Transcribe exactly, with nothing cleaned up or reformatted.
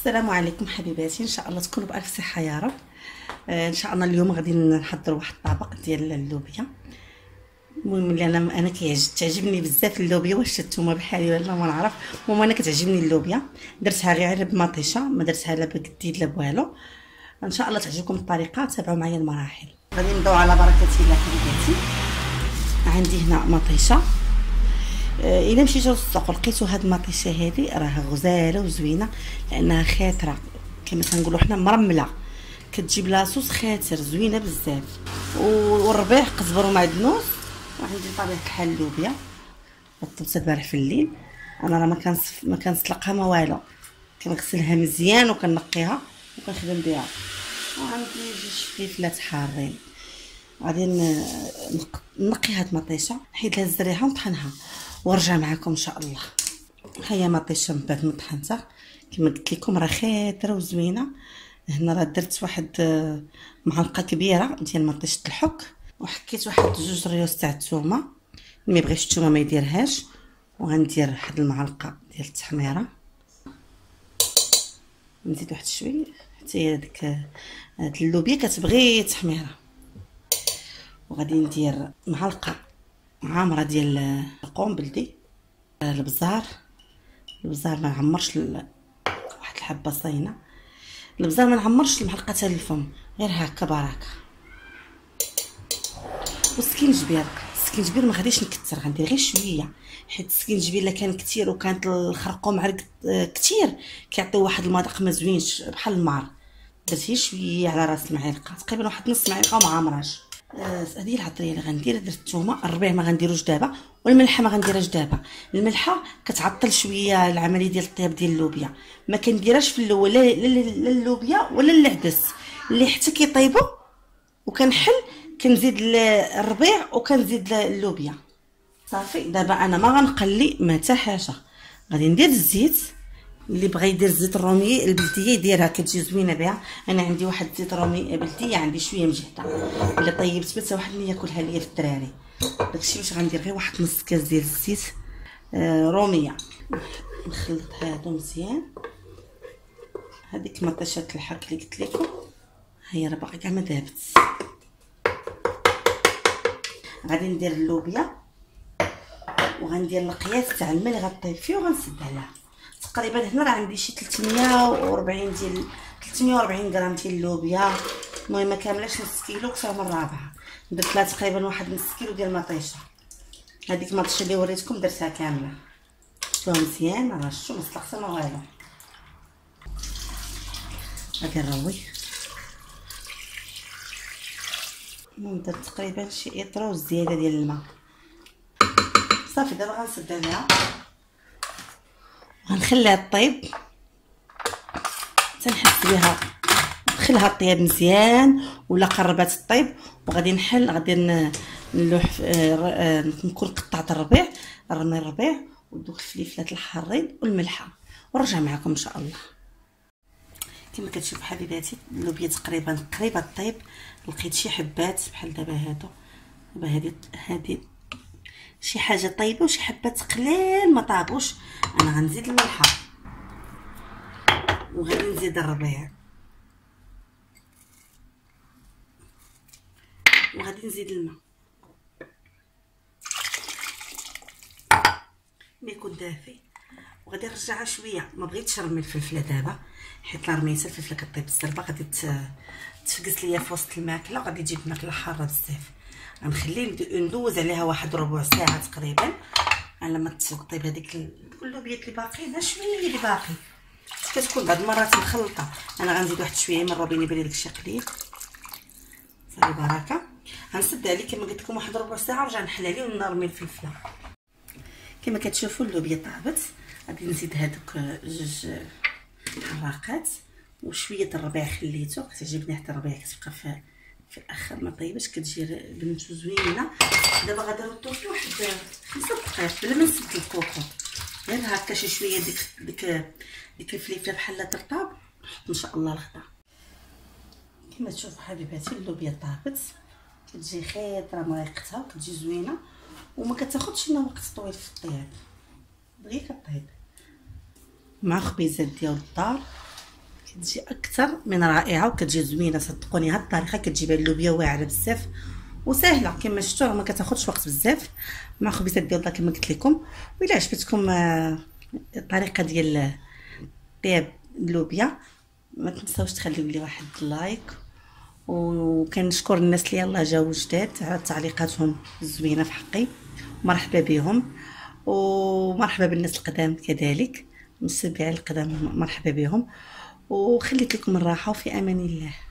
السلام عليكم حبيباتي، ان شاء الله تكونوا بالف صحه يا رب. آه ان شاء الله اليوم غادي نحضر واحد الطبق ديال اللوبيا. المهم اللي انا انا كتعجبني بزاف اللوبيا، واش نتوما بحالي ولا ما نعرف. المهم انا كتعجبني اللوبيا، درتها غير بمطيشه، ما درتها لا بكديد لا بوالو. ان شاء الله تعجبكم الطريقه، تابعوا معايا المراحل. غادي نبداو على بركه الله حبيباتي. عندي هنا مطيشه، الا مشيت للسوق لقيتو هاد المطيشه هادي راها غزاله وزوينه لانها خاتره كما كنقولوا حنا مرمله، كتجيب لاصوص خاتر زوينه بزاف، والربيع قزبر ومعدنوس. وعندي طبيعه الحال اللوبيا طبت البارح في الليل، انا راه ما كنصف ما كنسلقها ما والو، كنغسلها مزيان وكنقيها وكنخدم بها. وعندي جوج فلفلات حارين، غادي نقي هاد المطيشه، نحيد لها الزريعه ونطحنها ونرجع معكم ان شاء الله. ها هي مطيشه من بعد ما طحنتها، كما قلت لكم راه خاطره وزوينه. هنا راه درت واحد معلقه كبيره ديال مطيشه الحك، وحكيت واحد جوج ريوس تاع الثومه، اللي ما بغيش الثومه ما يديرهاش. وغندير واحد المعلقه ديال التحميره، نزيد واحد شويه حتى هي ديك هاد اللوبيا كتبغي تحميره. وغادي ندير معلقه عامره ديال القوم بلدي البزار. البزار ما نعمرش ال... واحد الحبه صاينه البزار، ما نعمرش المعلقه حتى الفم، غير هكا بركه. والسكينجبير، السكينجبير ما غاديش نكثر، غندير غير شويه، حيت السكينجبير الا كان كثير وكانت الخرقوم معرق كثير كيعطيو واحد المذاق ما زوينش بحال المار. درت شويه على راس المعلقه، تقريبا واحد نص معلقه وما عامراش. هذه العطريه اللي غندير. درت الثومه، الربيع ما غنديروش دابا، والملحه ما غنديرهاش دابا. الملحه كتعطل شويه العمليه ديال الطياب ديال اللوبيا، ما كنديرهاش في الاول لا اللوبيا ولا العدس اللي حتى كيطيبوا وكنحل كنزيد الربيع وكنزيد اللوبيا. صافي دابا انا ما غنقلي ما حتى حاجه، غادي ندير الزيت. اللي بغى يدير الزيت الرومي البلديه يديرها كتجي زوينه بها. انا عندي واحد الزيت رومي بلديه، عندي شويه مجهده، الا طيبت بس واحد اللي ياكلها ليا في الدراري. داكشي باش غندير غير واحد نص كاس ديال الزيت آه روميه. نخلط هادو مزيان. هذيك مطيشه الحك اللي قلت لكم ها هي راه باقي كاع ما ذابت. غادي ندير اللوبيا وغندير القياس تاع الماء اللي غطيب فيه وغنسد عليها. تقريبا هنا راه عندي شي ثلاثمية وأربعين ديال ثلاثمية وأربعين غرام ديال اللوبيا. المهم ما كاملاش نص كيلو، كثر من رابعه. درت لها تقريبا واحد نص كيلو ديال المطيشه، هذيك المطيشه اللي وريتكم درتها كامله. شوفوها مزيان، راه شو ما سلقتها ما والو. غادي نروي، المهم درت تقريبا شي اطروز زياده ديال الماء. صافي دابا غنسد عليها، غنخليها طيب حتى نحس بها. نخليها طيب مزيان ولا قربات الطيب، وغادي نحل. غادي نلوح نكون قطعت الربيع، رمي الربيع ودوك الفلفلات الحارين والملحه، ونرجع معكم ان شاء الله. كما كتشوفوا حبيباتي اللوبيا تقريبا قريبه الطيب. لقيت شي حبات بحال دابا هادو، دابا هادي هادي شي حاجه طيبه وشي حبات قلال ما طابوش. انا غنزيد الملحه وغادي نزيد الربيع وغادي نزيد الماء. ملي يكون دافي وغادي نرجعها شويه. ما بغيتش نرمي الفلفله دابا، حيت لا رميتها الفلفله كطيب الزربه غادي تفقس ليا في وسط الماكله وغادي تجيب ماكله حاره بزاف. غنخلي ندوز عليها واحد ربع ساعه تقريبا على ما تطيب هذيك اللوبيات اللي باقيين شويه اللي باقي. كتكون بعض المرات مخلطه، انا غنزيد واحد شويه من الروبيني بالي داكشي قليل. صافي بركه. غنسد عليه كما قلت لكم واحد ربع ساعه، ونرجع نحل عليه ونرمي الفلفله. كما كتشوفوا اللوبيا طابت. غادي نزيد هذوك جوج حراقات وشويه الربيع خليته، كتعجبني حتى الربيع كتبقى في في الاخر ما طيبش، كتجي بنتو زوينه. دابا غادي نردو في واحد خمسة دقائق بلا ما نسد الكوكو، غير هكا شي شويه ديك ديك ديك الفليفله بحال ترطاب. نحط ان شاء الله الخضره. كما تشوفوا حبيباتي اللوبيا طابت، كتجي خيطره مريقتها وكتجي زوينه وما كتاخذش لنا وقت طويل في الطياب، دغيا كطيب مع خبيزات ديال الدار كتجي اكثر من رائعه وكتجي زوينه صدقوني. هاد الطريقه كتجيب اللوبيا واعره بزاف وسهله كما شفتوا، راه ما كتاخذش وقت بزاف مع خبيزات ديال الدار كما قلت لكم. وإلا عجبتكم الطريقه ديال طياب اللوبيا ما تنساوش تخليو لي واحد اللايك، وكنشكر الناس اللي يلاه جاوا جداد على تعليقاتهم الزوينه في حقي، مرحبا بهم، ومرحبا بالناس القدام كذلك، متابعي القدام مرحبا بهم، وخليت لكم الراحه وفي امان الله.